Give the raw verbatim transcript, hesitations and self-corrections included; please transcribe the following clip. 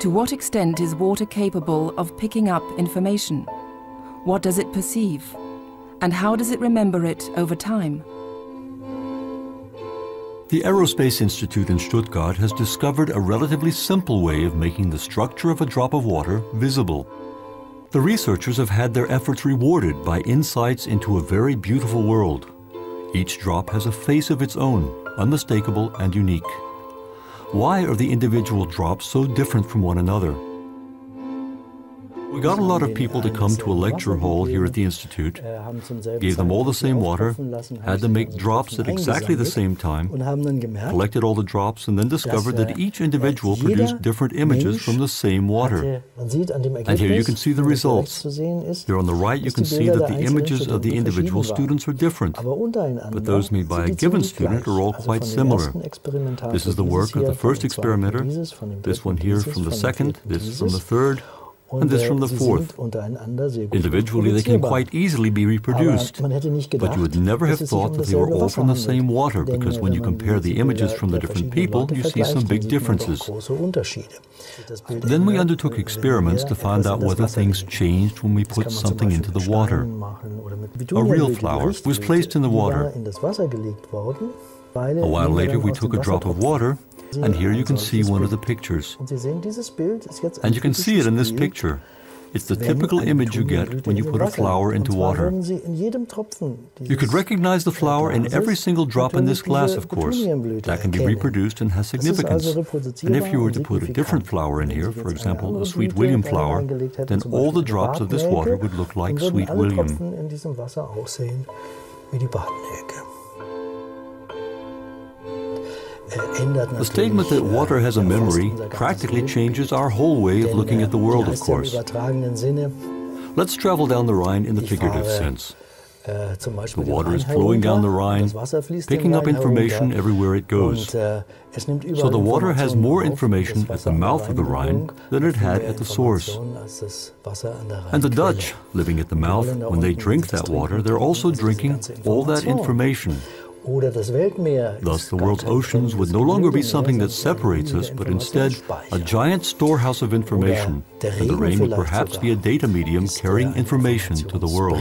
To what extent is water capable of picking up information? What does it perceive? And how does it remember it over time? The Aerospace Institute in Stuttgart has discovered a relatively simple way of making the structure of a drop of water visible. The researchers have had their efforts rewarded by insights into a very beautiful world. Each drop has a face of its own, unmistakable and unique. Why are the individual drops so different from one another? We got a lot of people to come to a lecture hall here at the Institute, gave them all the same water, had them make drops at exactly the same time, collected all the drops and then discovered that each individual produced different images from the same water. And here you can see the results. Here on the right you can see that the images of the individual students are different, but those made by a given student are all quite similar. This is the work of the first experimenter, this one here from the second, this from the third, and this from the fourth. Individually they can quite easily be reproduced, but you would never have thought that they were all from the same water, because when you compare the images from the different people, you see some big differences. Then we undertook experiments to find out whether things changed when we put something into the water. A real flower was placed in the water. A while later we took a drop of water, and here you can see one of the pictures. And you can see it in this picture. It's the typical image you get when you put a flower into water. You could recognize the flower in every single drop in this glass, of course. That can be reproduced and has significance. And if you were to put a different flower in here, for example, a Sweet William flower, then all the drops of this water would look like Sweet William. The statement that water has a memory practically changes our whole way of looking at the world, of course. Let's travel down the Rhine in the figurative sense. The water is flowing down the Rhine, picking up information everywhere it goes. So the water has more information at the mouth of the Rhine than it had at the source. And the Dutch, living at the mouth, when they drink that water, they're also drinking all that information. Thus, the world's oceans would no longer be something that separates us, but instead a giant storehouse of information, and the rain would perhaps be a data medium carrying information to the world.